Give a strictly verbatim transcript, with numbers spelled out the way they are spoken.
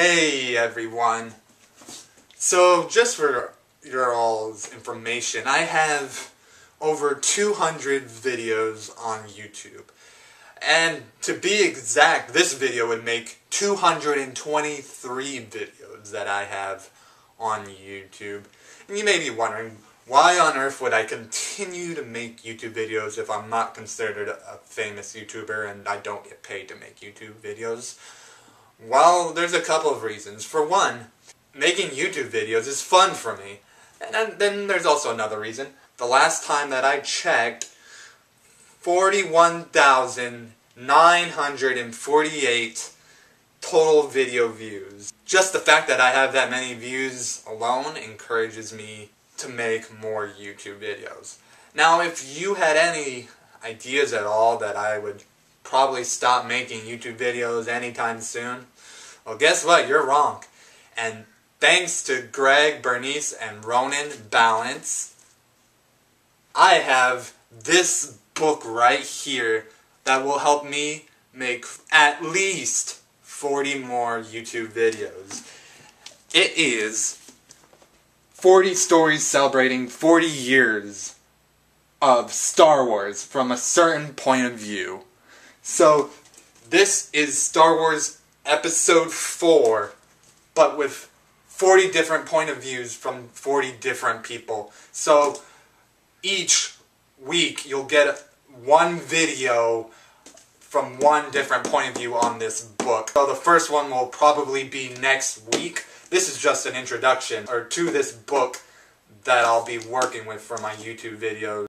Hey everyone! So, just for your all's information, I have over two hundred videos on YouTube. And to be exact, this video would make two hundred twenty-three videos that I have on YouTube. And you may be wondering, why on earth would I continue to make YouTube videos if I'm not considered a famous YouTuber and I don't get paid to make YouTube videos? Well, there's a couple of reasons. For one, making YouTube videos is fun for me. And then there's also another reason. The last time that I checked, forty-one thousand nine hundred forty-eight total video views. Just the fact that I have that many views alone encourages me to make more YouTube videos. Now, if you had any ideas at all that I would probably stop making YouTube videos anytime soon, well, guess what? You're wrong. And thanks to Greg, Bernice, and Ronan Ballance, I have this book right here that will help me make at least forty more YouTube videos. It is forty stories celebrating forty years of Star Wars from a certain point of view. So, this is Star Wars Episode four, but with forty different point of views from forty different people. So, each week you'll get one video from one different point of view on this book. So, the first one will probably be next week. This is just an introduction or to this book that I'll be working with for my YouTube videos.